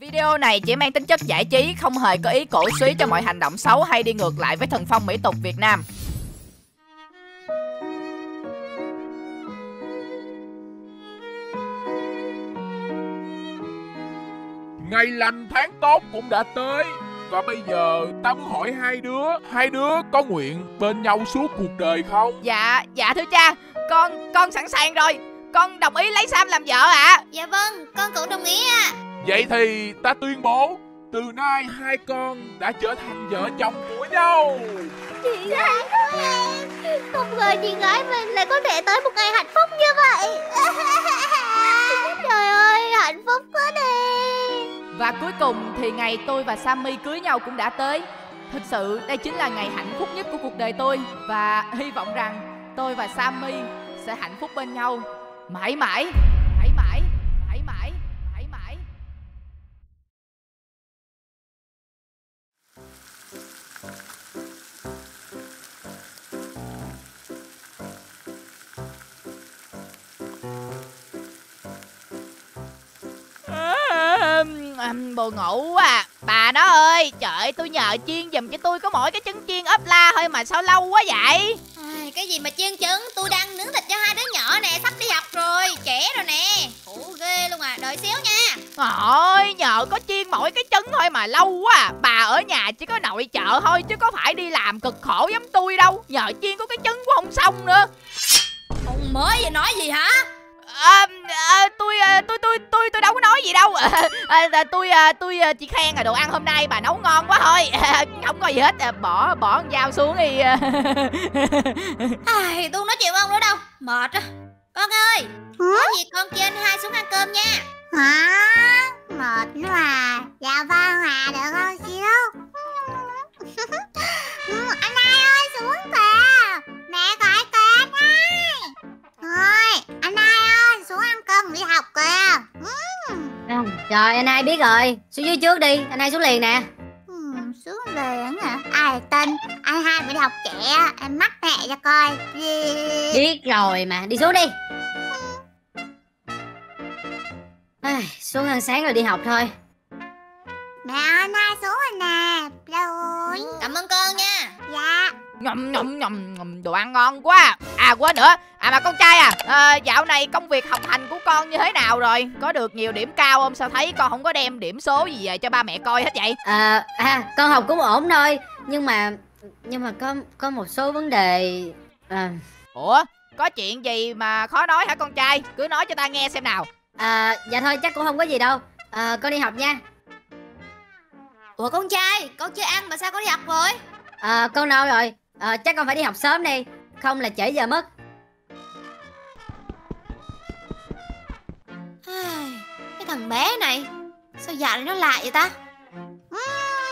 Video này chỉ mang tính chất giải trí, không hề có ý cổ suý cho mọi hành động xấu hay đi ngược lại với thần phong mỹ tục Việt Nam. Ngày lành tháng tốt cũng đã tới, và bây giờ ta muốn hỏi hai đứa có nguyện bên nhau suốt cuộc đời không? Dạ thưa cha, con sẵn sàng rồi. Con đồng ý lấy Sam làm vợ ạ. Dạ vâng, con cũng đồng ý ạ. Vậy thì ta tuyên bố, từ nay hai con đã trở thành vợ chồng của nhau. Chị gái của em, không ngờ chị gái mình lại có thể tới một ngày hạnh phúc như vậy. Trời ơi, hạnh phúc quá đi. Và cuối cùng thì ngày tôi và Sammy cưới nhau cũng đã tới. Thực sự đây chính là ngày hạnh phúc nhất của cuộc đời tôi. Và hy vọng rằng tôi và Sammy sẽ hạnh phúc bên nhau mãi mãi. Bồ ngộ quá à. Bà đó ơi, trời ơi, tôi nhờ chiên giùm cho tôi có mỗi cái trứng chiên ốp la thôi mà sao lâu quá vậy? Cái gì mà chiên trứng, tôi đang nướng thịt cho hai đứa nhỏ nè, sắp đi học rồi, trễ rồi nè. Ủa ghê luôn à, đợi xíu nha. Ôi, nhờ có chiên mỗi cái trứng thôi mà lâu quá à. Bà ở nhà chỉ có nội trợ thôi chứ có phải đi làm cực khổ giống tôi đâu. Nhờ chiên có cái trứng cũng không xong nữa. Ông mới vậy nói gì hả? Tôi đâu có nói gì đâu. Tôi chỉ khen là đồ ăn hôm nay bà nấu ngon quá thôi. Không có gì hết. Bỏ con dao xuống đi. Ai, tôi nói chuyện với ông nữa đâu. Mệt á. Con ơi, có gì con kêu anh hai xuống ăn cơm nha. Hả? Mệt nữa à? Dạ vâng à, được con xíu. Anh hai ơi xuống kìa. Mẹ gọi kìa anh hai. Thôi, anh hai ơi xuống ăn cơm đi học kìa. Trời, anh hai biết rồi, xuống dưới trước đi, anh hai xuống liền nè. Xuống liền hả? Ai tin, anh hai bị học trẻ, em mắc mẹ cho coi. Biết rồi mà, đi xuống đi. Xuống ăn sáng rồi đi học thôi. Mẹ ơi, anh hai xuống rồi nè. Rồi. Cảm ơn con nha. Dạ. Nhầm, đồ ăn ngon quá. À quên nữa, mà con trai dạo này công việc học hành của con như thế nào rồi? Có được nhiều điểm cao không? Sao thấy con không có đem điểm số gì về cho ba mẹ coi hết vậy? Con học cũng ổn thôi, nhưng mà có một số vấn đề. Ủa, có chuyện gì mà khó nói hả con trai? Cứ nói cho ta nghe xem nào. Dạ thôi, chắc cũng không có gì đâu. Con đi học nha. Ủa con trai, con chưa ăn mà sao con đi học rồi? Con đâu rồi? Chắc con phải đi học sớm đi, không là trễ giờ mất. Cái thằng bé này sao dạ nó lạ vậy ta?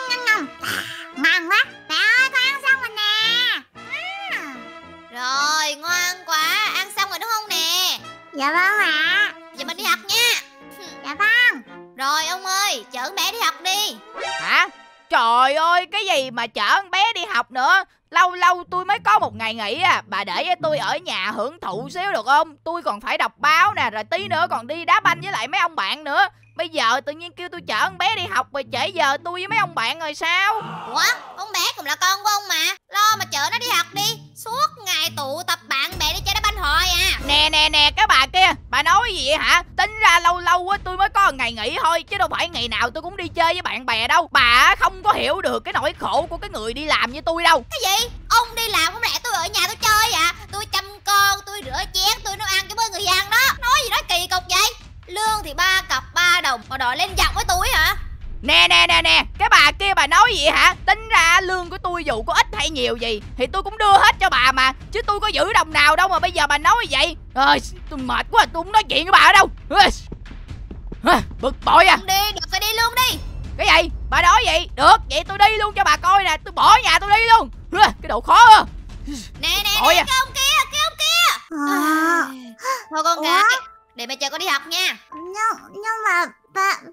Ngon quá. Mẹ ơi, con ăn xong rồi nè. Rồi, ngoan quá. Ăn xong rồi đúng không nè? Dạ vâng ạ. Giờ mình đi học nha. Dạ vâng. Rồi ông ơi, chở mẹ đi học đi. Hả? Trời ơi, cái gì mà chở con bé đi học nữa. Lâu lâu tôi mới có một ngày nghỉ à. Bà để với tôi ở nhà hưởng thụ xíu được không? Tôi còn phải đọc báo nè, rồi tí nữa còn đi đá banh với lại mấy ông bạn nữa. Bây giờ tự nhiên kêu tôi chở con bé đi học rồi trễ giờ tôi với mấy ông bạn rồi sao? Ủa, con bé cũng là con của ông mà, lo mà chở nó đi học đi. Suốt ngày tụ tập bạn bè đi chơi đá banh hồi à. Nè cái bà kia, bà nói gì vậy hả? Tính ra lâu lâu á tôi mới có một ngày nghỉ thôi, chứ đâu phải ngày nào tôi cũng đi chơi với bạn bè đâu. Bà không có hiểu được cái nỗi khổ của cái người đi làm như tôi đâu. Cái gì? Ông đi làm không lẽ tôi ở nhà tôi chơi à? Tôi chăm con, tôi rửa chén, tôi nấu ăn cho mấy người ăn đó. Nói gì đó kỳ cục vậy? Lương thì 3 cặp 3 đồng mà đòi lên giọng với tôi hả? Nè cái bà kia bà nói gì hả? Tính ra lương của tôi dù có ít hay nhiều gì thì tôi cũng đưa hết cho bà mà, chứ tôi có giữ đồng nào đâu mà bây giờ bà nói vậy. Tôi mệt quá, tôi không nói chuyện với bà ở đâu. Bực bội à. Không đi được phải đi luôn đi. Cái gì? Bà nói vậy? Được, vậy tôi đi luôn cho bà coi nè. Tôi bỏ nhà tôi đi luôn. Cái đồ khó à. Nè à. Cái ông kia, thôi con gái, để mẹ chờ con đi học nha. Nhưng mà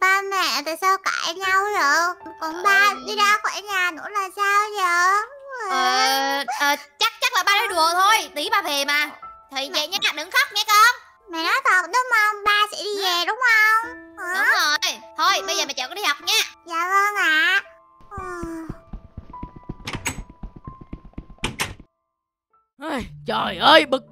ba mẹ tại sao cãi nhau vậy? Còn ba đi ra khỏi nhà nữa là sao vậy? Chắc là ba nói đùa thôi. Tí ba về mà. Thì vậy nha, đừng khóc nghe con. Mày nói thật đúng không? Ba sẽ đi về đúng không? Hả? Đúng rồi. Thôi bây giờ mày chở con đi học nha. Dạ vâng ạ. Trời ơi, bực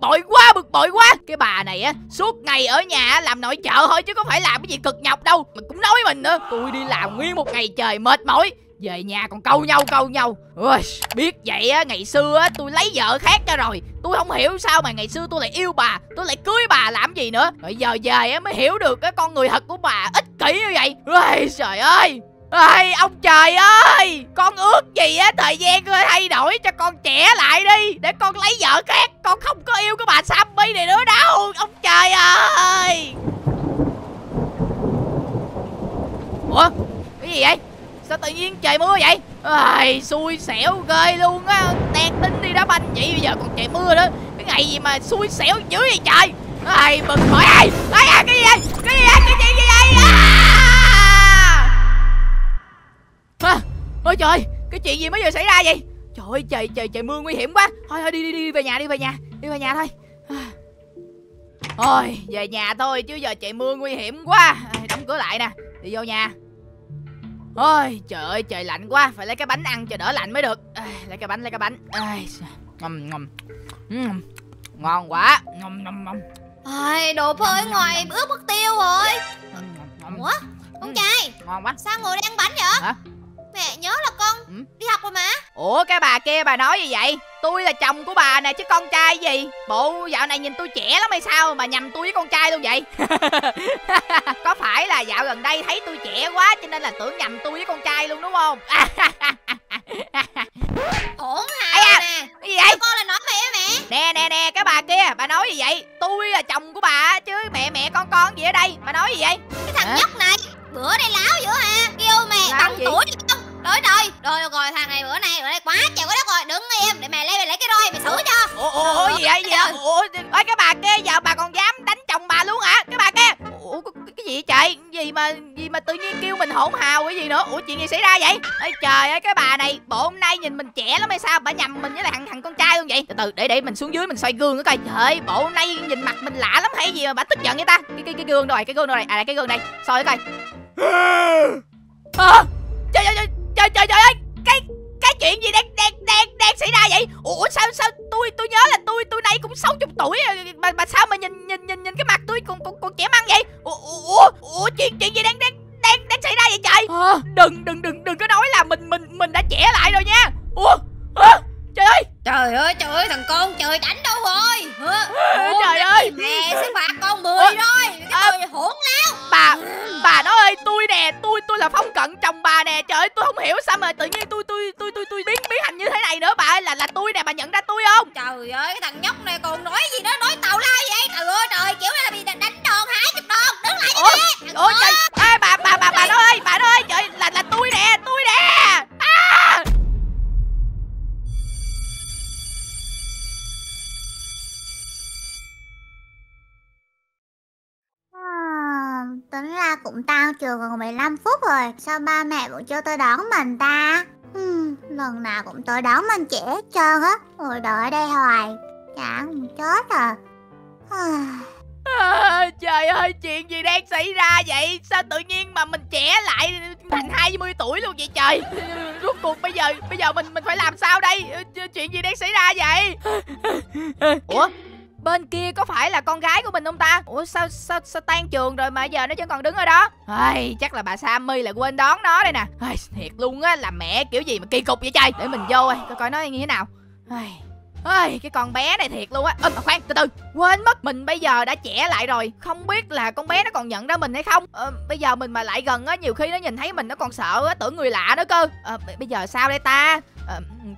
bội quá. Cái bà này á, suốt ngày ở nhà làm nội trợ thôi chứ có phải làm cái gì cực nhọc đâu. Mình cũng nói mình nữa, tôi đi làm nguyên một ngày trời mệt mỏi, về nhà còn câu nhau. Ôi, biết vậy á, ngày xưa á, tôi lấy vợ khác ra rồi. Tôi không hiểu sao mà ngày xưa tôi lại yêu bà, tôi lại cưới bà làm gì nữa. Rồi giờ về á mới hiểu được cái con người thật của bà ích kỷ như vậy. Ôi trời ơi. Ê ông trời ơi, con ước gì á thời gian thay đổi cho con trẻ lại đi, để con lấy vợ khác, con không có yêu cái bà Sammy này nữa đâu. Ông trời ơi. Ủa cái gì vậy? Sao tự nhiên trời mưa vậy? Ê xui xẻo ghê luôn á, đang tính đi đá banh vậy bây giờ còn trời mưa nữa. Cái ngày gì mà xui xẻo dữ vậy trời. Ê bực bội. Ê cái gì vậy? Cái gì vậy? Ôi trời, cái chuyện gì mới vừa xảy ra vậy? Trời ơi, trời mưa nguy hiểm quá. Thôi đi về nhà thôi. Ôi, về nhà thôi chứ giờ trời mưa nguy hiểm quá. Đóng cửa lại nè, đi vô nhà. Ôi trời ơi, trời lạnh quá, phải lấy cái bánh ăn cho đỡ lạnh mới được. Lấy cái bánh. Ngon quá. Ôi, đồ phơi ngoài ướt mất tiêu rồi. Ủa, con trai, ngon quá. Sao ngồi đang bánh vậy? Hả? Mẹ nhớ là con đi học rồi mà. Ủa cái bà kia bà nói gì vậy? Tôi là chồng của bà nè chứ con trai gì. Bộ dạo này nhìn tôi trẻ lắm hay sao mà nhầm tôi với con trai luôn vậy? Có phải là dạo gần đây thấy tôi trẻ quá cho nên là tưởng nhầm tôi với con trai luôn đúng không? Ổn hả nè. Cái gì vậy? Con là nói mẹ mẹ. Nè cái bà kia bà nói gì vậy? Tôi là chồng của bà chứ mẹ con gì ở đây? Bà nói gì vậy? Cái thằng nhóc này bữa đây láo dữ ha, kêu mày bằng tuổi cho con. Rồi thằng này bữa nay quá trời quá đất rồi, đứng im để mày lấy cái roi mày xử cho. Ủa gì vậy? Ôi cái bà kia giờ bà còn dám đánh chồng bà luôn hả? Cái bà kia. Ủa cái gì vậy trời? Gì mà tự nhiên kêu mình hỗn hào cái gì nữa? Ủa chuyện gì xảy ra vậy? Ôi trời ơi cái bà này, bộ hôm nay nhìn mình trẻ lắm hay sao? Bà nhầm mình với lại thằng con trai luôn vậy. Từ để mình xuống dưới mình xoay gương nữa coi. Trời ơi, bộ hôm nay nhìn mặt mình lạ lắm hay gì mà bà tức giận vậy ta? Cái gương rồi, đây. À cái gương đây. Soi coi. Trời ơi, cái chuyện gì đang xảy ra vậy? Ủa sao tôi nhớ là tôi nay cũng 60 tuổi rồi mà sao mà nhìn cái mặt tôi còn trẻ măng vậy? Ủa chuyện gì đang xảy ra vậy trời? Đừng có nói là mình đã trẻ lại rồi nha. Ủa trời ơi thằng con trời đánh đâu rồi? Trời ơi mẹ sẽ phạt con 10 rồi. Cái tôi hỗn láo. Bà nói ơi, tôi nè, tôi là Phong Cận chồng bà nè. Trời ơi tôi không hiểu sao mà tự nhiên tôi biến hành như thế này nữa bà ơi. Là tôi nè, bà nhận ra tôi không? Trời ơi cái thằng nhóc này còn nói gì đó, nói tào lao vậy. Trời ơi trời, kiểu này là bị đánh đòn hái chụp đòn. Đứng lại cho mẹ. Ôi trời ơi bà nói ơi, bà nói ơi, trời là tôi nè. Tính ra cũng tao trường còn 15 phút rồi. Sao ba mẹ vẫn chưa tới đón mình ta? Lần nào cũng tới đón mình trễ hết trơn á. Ngồi đợi ở đây hoài. Chả cũng chết à. Trời ơi chuyện gì đang xảy ra vậy? Sao tự nhiên mà mình trẻ lại thành 20 tuổi luôn vậy trời? Rốt cuộc bây giờ mình phải làm sao đây? Chuyện gì đang xảy ra vậy? Ủa? Bên kia có phải là con gái của mình không ta? Ủa sao tan trường rồi mà giờ nó vẫn còn đứng ở đó? Ai, chắc là bà Sammy là quên đón nó đây nè. Ai, thiệt luôn á, làm mẹ kiểu gì mà kỳ cục vậy trời. Để mình vô coi nó như thế nào. Ai, cái con bé này thiệt luôn á. Mà khoan, từ từ, quên mất mình bây giờ đã trẻ lại rồi. Không biết là con bé nó còn nhận ra mình hay không. Bây giờ mình mà lại gần á, nhiều khi nó nhìn thấy mình nó còn sợ á, tưởng người lạ nữa cơ. Bây giờ sao đây ta?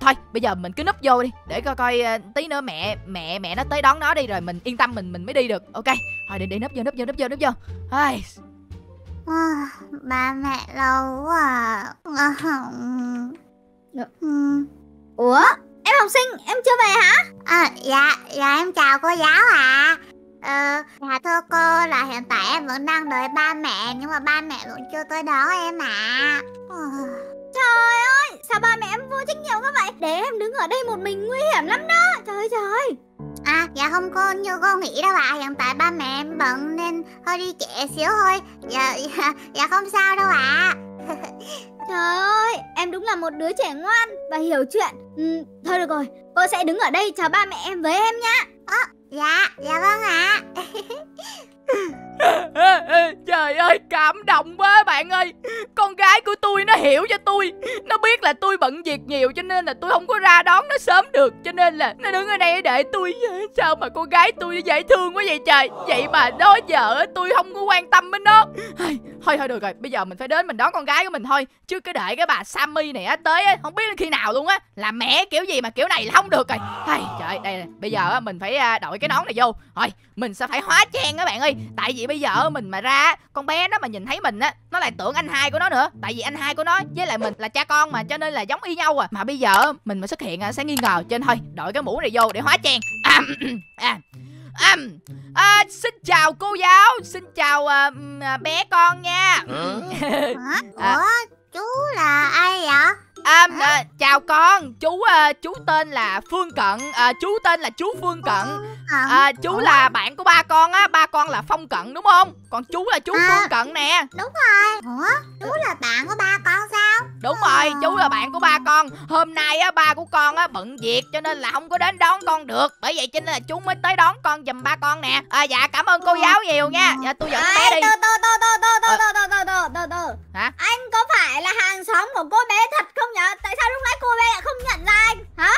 Thôi bây giờ mình cứ núp vô đi, để coi tí nữa mẹ nó tới đón nó đi, rồi mình yên tâm mình mới đi được. Ok thôi, để núp vô. Ai, ba mẹ lâu quá à. Ủa em học sinh, em chưa về hả? Dạ em chào cô giáo ạ. Dạ thưa cô, là hiện tại em vẫn đang đợi ba mẹ, nhưng mà ba mẹ vẫn chưa tới đón em ạ. Trời ơi, sao ba mẹ em vô trách nhiệm quá vậy? Để em đứng ở đây một mình nguy hiểm lắm đó. Trời ơi. À dạ không có, như con nghĩ đâu ạ. Hiện tại ba mẹ em bận nên hơi đi trễ xíu thôi. Dạ không sao đâu ạ. Trời ơi, em đúng là một đứa trẻ ngoan và hiểu chuyện. Thôi được rồi, cô sẽ đứng ở đây chờ ba mẹ em với em nhá. Dạ vâng ạ. Trời ơi, cảm động quá bạn ơi. Con gái của tôi nó hiểu cho tôi. Nó biết là tôi bận việc nhiều cho nên là tôi không có ra đón nó sớm được, cho nên là nó đứng ở đây để tôi. Sao mà con gái tôi dễ thương quá vậy trời. Vậy mà đó vợ tôi không có quan tâm đến nó. Thôi được rồi, bây giờ mình phải đến mình đón con gái của mình thôi, chứ cứ đợi cái bà Sammy này á tới á, không biết đến khi nào luôn á. Là mẹ kiểu gì mà kiểu này là không được rồi. Trời đây này, bây giờ á, mình phải đội cái nón này vô. Rồi mình sẽ phải hóa trang các bạn ơi. Tại vì bây giờ mình mà ra, con bé nó mà nhìn thấy mình á, nó lại tưởng anh hai của nó nữa. Tại vì anh hai của nó với lại mình là cha con mà, cho nên là giống y nhau à. Mà bây giờ mình mà xuất hiện sẽ nghi ngờ, cho nên thôi đội cái mũ này vô để hóa trang. Xin chào cô giáo, xin chào bé con nha. Chú là ai vậy? Chào con, chú tên là Phương Cận, chú Phương Cận. Chú là bạn của ba con á, ba con là Phong Cận đúng không? Còn chú là chú Phương Cận nè. Đúng rồi. Ủa, chú là bạn của ba con sao? Đúng rồi, chú là bạn của ba con. Hôm nay á ba của con á bận việc cho nên là không có đến đón con được. Bởi vậy cho nên là chú mới tới đón con giùm ba con nè. Dạ cảm ơn cô giáo nhiều nha. Dạ tôi dẫn bé đi. Hả? Anh có phải là hàng xóm của cô bé thật không nhở? Tại sao lúc nãy cô bé lại không nhận ra anh? Hả?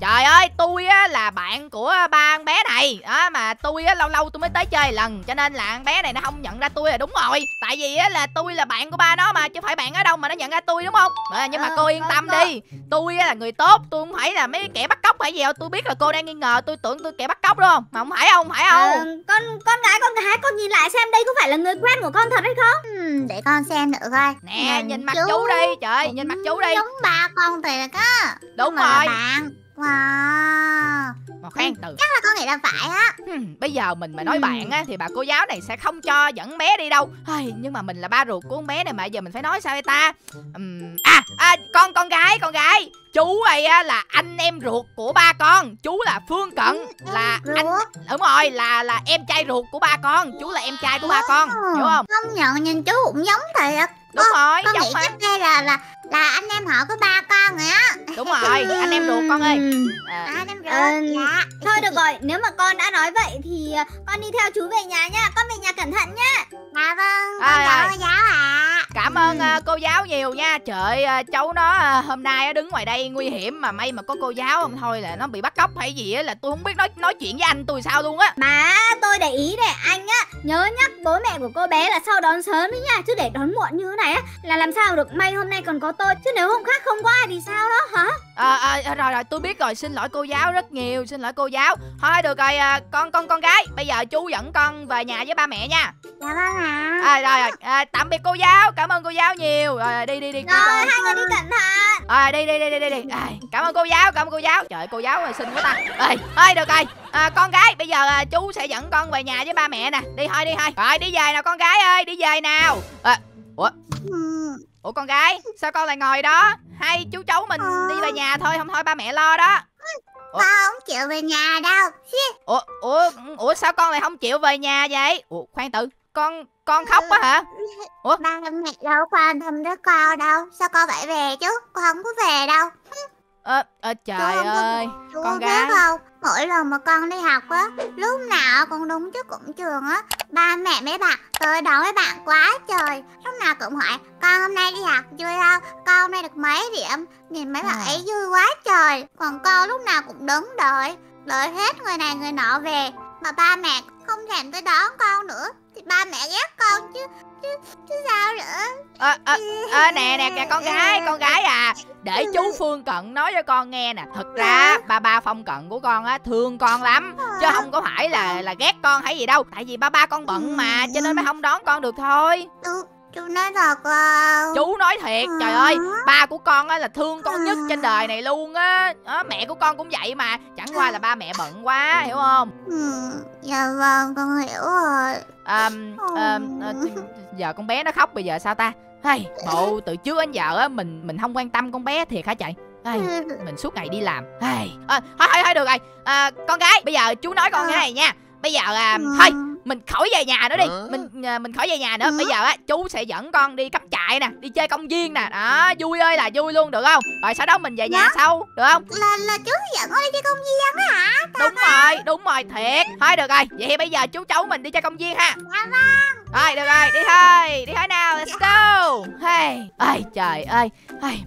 Trời ơi, tôi á là bạn của ba con bé này đó, mà tôi á lâu lâu tôi mới tới chơi lần, cho nên là con bé này nó không nhận ra tôi là đúng rồi. Tại vì á là tôi là bạn của ba nó mà, chứ phải bạn ở đâu mà nó nhận ra tôi đúng không? Nhưng mà cô yên tâm đi, tôi á là người tốt, tôi không phải là mấy kẻ bắt cóc hay gì đâu. Tôi biết là cô đang nghi ngờ tôi, tưởng tôi kẻ bắt cóc đúng không? Mà không phải không, con gái con nhìn lại xem đây có phải là người quen của con thật hay không? Để con xem nữa coi. Nè, nhìn mặt chú đi, trời, nhìn mặt chú đi. Giống ba con thiệt á. Đúng rồi. Wow. Mà khoan từ, chắc là con nghĩ là phải á. Bây giờ mình mà nói bạn á thì bà cô giáo này sẽ không cho dẫn bé đi đâu. Nhưng mà mình là ba ruột của con bé này mà, giờ mình phải nói sao đây ta? Con gái, chú này á là anh em ruột của ba con. Chú là Phương Cận, là anh, đúng rồi, là em trai ruột của ba con. Chú là em trai của ba con, hiểu không? Không nhận, nhìn chú cũng giống thiệt. Đúng rồi, con nghĩ chắc đây là anh em họ của ba con rồi á. Đúng rồi, anh em ruột con ơi. Anh em ruột. Thôi được rồi, nếu mà con đã nói vậy thì con đi theo chú về nhà nha. Con về nhà cẩn thận nha. Dạ vâng, con chào cô giáo ạ. Cảm ơn cô giáo nhiều nha. Trời, cháu nó hôm nay đứng ngoài đây nguy hiểm mà may mà có cô giáo, không thôi là nó bị bắt cóc hay gì á, là tôi không biết nói chuyện với anh tôi sao luôn á. Mà tôi để ý để anh á nhớ nhắc bố mẹ của cô bé là sau đón sớm đấy nha, chứ để đón muộn như thế này á là làm sao được. May hôm nay còn có tôi, chứ nếu hôm khác không có ai thì sao đó hả? Rồi tôi biết rồi, xin lỗi cô giáo rất nhiều, xin lỗi cô giáo. Thôi được rồi, con gái, bây giờ chú dẫn con về nhà với ba mẹ nha. Dạ vâng ạ. Tạm biệt cô giáo, cảm ơn cô giáo nhiều. Rồi đi rồi, hai người đi cẩn thận. Đi. Cảm ơn cô giáo, Trời, cô giáo xinh quá ta. Thôi được rồi, con gái, bây giờ chú sẽ dẫn con về nhà với ba mẹ nè. Đi thôi. Rồi đi về nào con gái ơi, đi về nào. Ủa con gái, sao con lại ngồi đó? Hay chú cháu mình đi về nhà thôi, không thôi ba mẹ lo đó. Con không chịu về nhà đâu. Ủa sao con lại không chịu về nhà vậy? Khoan tự, con khóc quá hả? Ba mẹ đâu quan tâm tới con đâu, sao con phải về chứ? Con không có về đâu. Trời ơi, con gái. Mỗi lần mà con đi học á, lúc nào con đúng trước cổng trường á, ba mẹ mấy bạn tới đón mấy bạn quá trời. Lúc nào cũng hỏi con hôm nay đi học vui không, con hôm nay được mấy điểm. Nhìn mấy bạn ấy vui quá trời. Còn con lúc nào cũng đứng đợi hết người này người nọ về, mà ba mẹ không thèm tới đón con nữa thì ba mẹ ghét con chứ sao nữa. Nè con gái à, để chú Phương Cận nói cho con nghe nè. Thật ra ba Phong Cận của con á thương con lắm, chứ không có phải là ghét con hay gì đâu. Tại vì ba con bận mà, cho nên mới không đón con được thôi. Chú nói thật không? Chú nói thiệt. Trời ơi, ba của con á là thương con nhất trên đời này luôn á. Mẹ của con cũng vậy mà, chẳng qua là ba mẹ bận quá, hiểu không? Dạ vâng, con hiểu rồi. Giờ con bé nó khóc bây giờ sao ta? Bộ từ trước đến giờ á mình không quan tâm con bé thiệt hả trời? Ai, mình suốt ngày đi làm. Ai, thôi được rồi. Con gái, bây giờ chú nói con nghe này nha. Bây giờ thôi mình khỏi về nhà nữa đi. Mình khỏi về nhà nữa. Bây giờ á, chú sẽ dẫn con đi cắm trại nè, đi chơi công viên nè. Đó, vui ơi là vui luôn, được không? Rồi sau đó mình về nhà sau, được không? Là chú dẫn con đi chơi công viên hả? Đúng rồi, thiệt. Thôi được rồi, vậy bây giờ chú cháu mình đi chơi công viên ha. Dạ vâng. Rồi, được rồi, đi thôi nào, let's go. Hey, ơi trời ơi,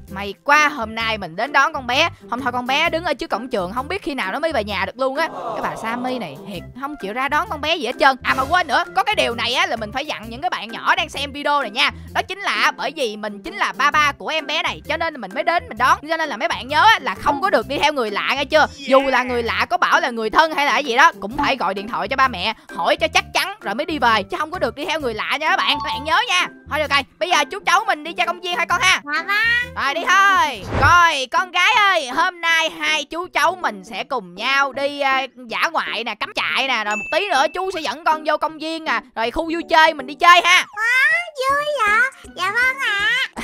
may quá hôm nay mình đến đón con bé. Hôm thôi con bé đứng ở trước cổng trường, không biết khi nào nó mới về nhà được luôn á. Cái bà Sammy này, thiệt, không chịu ra đón con bé gì hết trơn. À mà quên nữa, có cái điều này á là mình phải dặn những cái bạn nhỏ đang xem video này nha. Đó chính là bởi vì mình chính là ba ba của em bé này, cho nên mình mới đến mình đón. Cho nên là mấy bạn nhớ là không có được đi theo người lạ nghe chưa. Dù là người lạ có bảo là người thân hay là gì đó, cũng phải gọi điện thoại cho ba mẹ, hỏi cho chắc chắn rồi mới đi về, chứ không có được đi theo người lạ nha các bạn nhớ nha. Thôi được rồi, bây giờ chú cháu mình đi chơi công viên thôi con ha. Rồi đi thôi. Rồi con gái ơi, hôm nay hai chú cháu mình sẽ cùng nhau đi dã ngoại nè, cắm trại nè, rồi một tí nữa chú sẽ dẫn con vô công viên nè, rồi khu vui chơi mình đi chơi ha. Vui vậy? Dạ vâng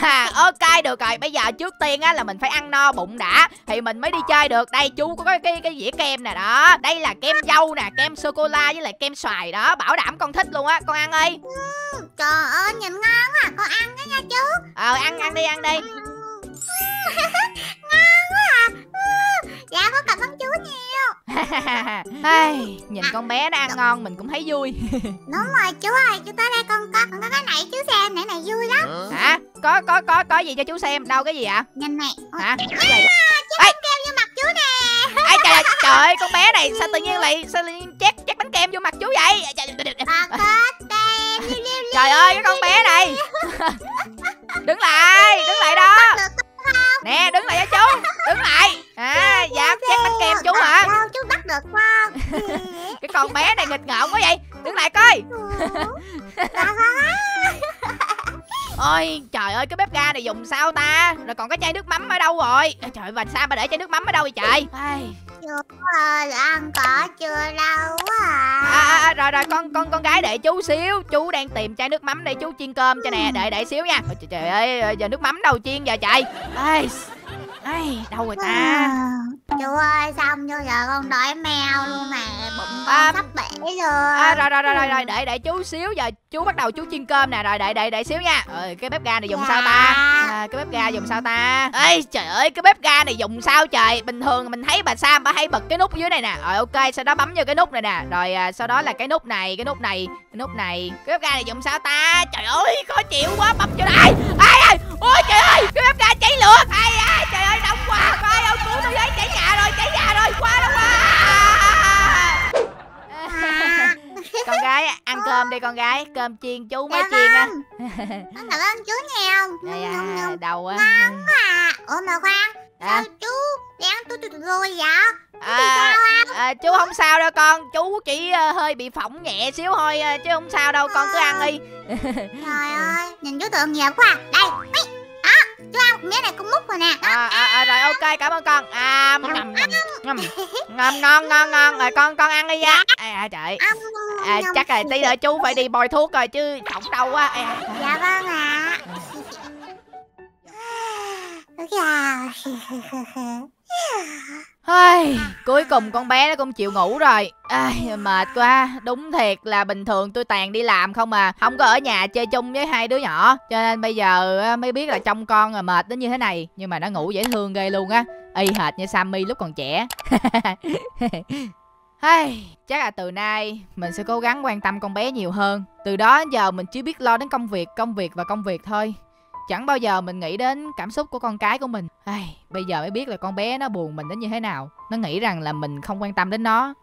ạ. Ok được rồi, bây giờ trước tiên á là mình phải ăn no bụng đã thì mình mới đi chơi được. Đây chú có cái dĩa kem nè, đó đây là kem dâu nè, kem sô cô la với lại kem xoài đó, bảo đảm con thích luôn á, con ăn đi. Trời ơi nhìn ngon à, con ăn cái nha chú. Ăn đi. Ngon quá à. Dạ con cảm ơn chú nhiều. Hey, nhìn con bé nó ăn ngon mình cũng thấy vui. Đúng rồi chú ơi, chú tới đây con có cái này chú xem, này vui lắm. Hả? Có gì cho chú xem? Đâu cái gì ạ? Nhìn nè. Hả? Chú bánh kem vô mặt chú nè. Ai trời ơi, con bé này sao tự nhiên lại chét bánh kem vô mặt chú vậy? Trời ơi cái con bé này. Đứng lại đó. Nè đứng lại cho chú. Đứng lại. À dạ chét bánh kem chú hả? Đâu chú bắt được không? Cái con bé này nghịch ngợm quá vậy. Đứng lại coi. Ôi trời ơi cái bếp ga này dùng sao ta? Rồi còn cái chai nước mắm ở đâu rồi? Trời ơi sao bà để chai nước mắm ở đâu vậy trời? Chú ơi ăn cỏ chưa lâu quá Rồi con gái để chú xíu. Chú đang tìm chai nước mắm để chú chiên cơm cho nè. Để xíu nha. Trời ơi giờ nước mắm đâu chiên giờ trời? Đâu rồi ta? Chú ơi xong chưa, giờ con đói meo luôn nè, bụng con sắp bể rồi. Rồi để chú xíu, giờ chú bắt đầu chú chiên cơm nè, rồi để xíu nha. Cái bếp ga này dùng sao ta? Cái bếp ga dùng sao ta? Ê trời ơi cái bếp ga này dùng sao trời? Bình thường mình thấy bà Sam bà hay bật cái nút ở dưới này nè. Rồi ok, sau đó bấm vô cái nút này nè, rồi sau đó là cái nút này. Cái bếp ga này dùng sao ta? Trời ơi khó chịu quá, bấm vô đây. Ôi trời ơi cái bếp ga cháy lửa. Trời ơi nóng quá, coi ông cứu tôi với, cháy nhà rồi quá. Con gái ăn cơm đi con gái, cơm chiên chú mới chiên á. Con cảm ơn chú nhiều. Đầu á. Ngon quá. Ủa mà khoan, sao chú đang tôi rồi vậy? Chú không sao đâu con, chú chỉ hơi bị phỏng nhẹ xíu thôi chứ không sao đâu, con cứ ăn đi. Trời ơi, nhìn chú tượng nhiều quá. Đây. Chú ăn miếng này cũng múc rồi nè. Rồi ok cảm ơn con. Ngon rồi con ăn đi nha. Trời. Chắc là tí nữa chú phải đi bôi thuốc rồi chứ phỏng đâu quá. Dạ vâng ạ. Cuối cùng con bé nó cũng chịu ngủ rồi. Mệt quá. Đúng thiệt là bình thường tôi toàn đi làm không à, không có ở nhà chơi chung với hai đứa nhỏ, cho nên bây giờ mới biết là trông con là mệt đến như thế này. Nhưng mà nó ngủ dễ thương ghê luôn á, y hệt như Sammy lúc còn trẻ. Chắc là từ nay mình sẽ cố gắng quan tâm con bé nhiều hơn. Từ đó đến giờ mình chỉ biết lo đến công việc thôi, chẳng bao giờ mình nghĩ đến cảm xúc của con cái của mình. Bây giờ mới biết là con bé nó buồn mình đến như thế nào. Nó nghĩ rằng là mình không quan tâm đến nó.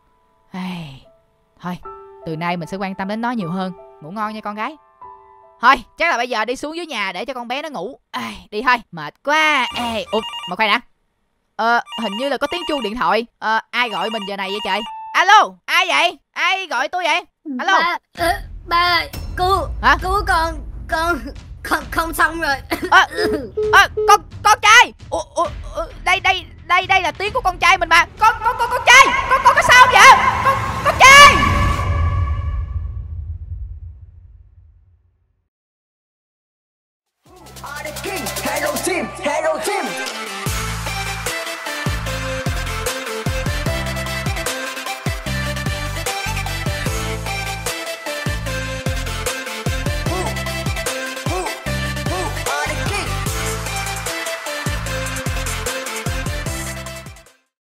Thôi, từ nay mình sẽ quan tâm đến nó nhiều hơn. Ngủ ngon nha con gái. Thôi, chắc là bây giờ đi xuống dưới nhà để cho con bé nó ngủ. Đi thôi, mệt quá. Mà khoan đã. Hình như là có tiếng chuông điện thoại. Ai gọi mình giờ này vậy trời? Alo, ai vậy? Ai gọi tôi vậy? Alo. Ba ơi, cứu. Hả? Cứu con. Không xong rồi. Con trai. Đây là tiếng của con trai mình mà. Con trai, con có sao vậy? Con trai. Hello team.